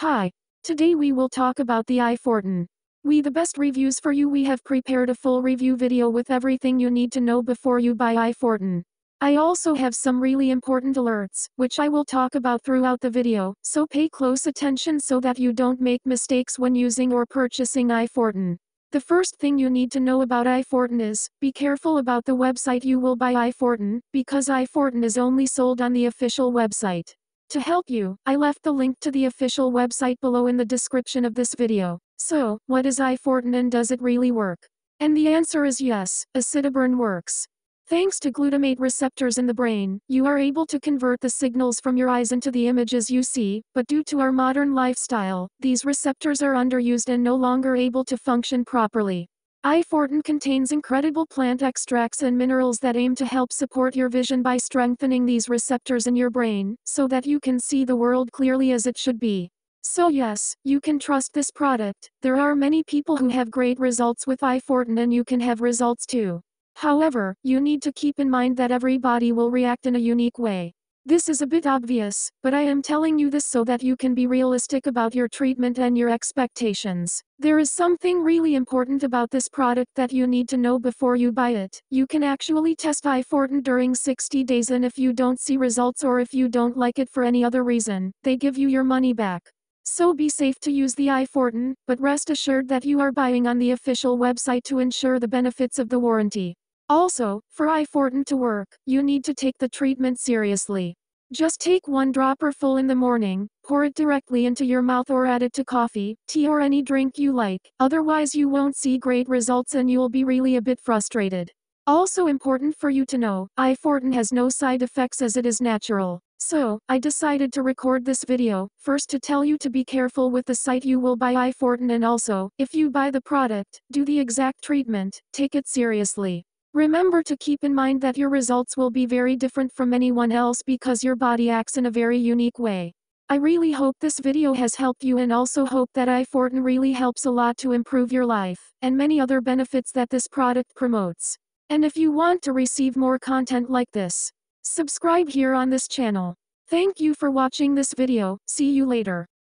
Hi, today we will talk about the EyeFortin. We the best reviews for you. We have prepared a full review video with everything you need to know before you buy EyeFortin. I also have some really important alerts, which I will talk about throughout the video, so pay close attention so that you don't make mistakes when using or purchasing EyeFortin. The first thing you need to know about EyeFortin is, be careful about the website you will buy EyeFortin, because EyeFortin is only sold on the official website. To help you, I left the link to the official website below in the description of this video. So, what is EyeFortin and does it really work? And the answer is yes, acidibranor works. Thanks to glutamate receptors in the brain, you are able to convert the signals from your eyes into the images you see, but due to our modern lifestyle, these receptors are underused and no longer able to function properly. EyeFortin contains incredible plant extracts and minerals that aim to help support your vision by strengthening these receptors in your brain, so that you can see the world clearly as it should be. So yes, you can trust this product. There are many people who have great results with EyeFortin, and you can have results too. However, you need to keep in mind that everybody will react in a unique way. This is a bit obvious, but I am telling you this so that you can be realistic about your treatment and your expectations. There is something really important about this product that you need to know before you buy it. You can actually test EyeFortin during 60 days, and if you don't see results or if you don't like it for any other reason, they give you your money back. So be safe to use the EyeFortin, but rest assured that you are buying on the official website to ensure the benefits of the warranty. Also, for EyeFortin to work, you need to take the treatment seriously. Just take one dropper full in the morning, pour it directly into your mouth or add it to coffee, tea or any drink you like, otherwise you won't see great results and you'll be really a bit frustrated. Also important for you to know, EyeFortin has no side effects as it is natural. So, I decided to record this video, first to tell you to be careful with the site you will buy EyeFortin, and also, if you buy the product, do the exact treatment, take it seriously. Remember to keep in mind that your results will be very different from anyone else because your body acts in a very unique way. I really hope this video has helped you, and also hope that EyeFortin really helps a lot to improve your life, and many other benefits that this product promotes. And if you want to receive more content like this, subscribe here on this channel. Thank you for watching this video, see you later.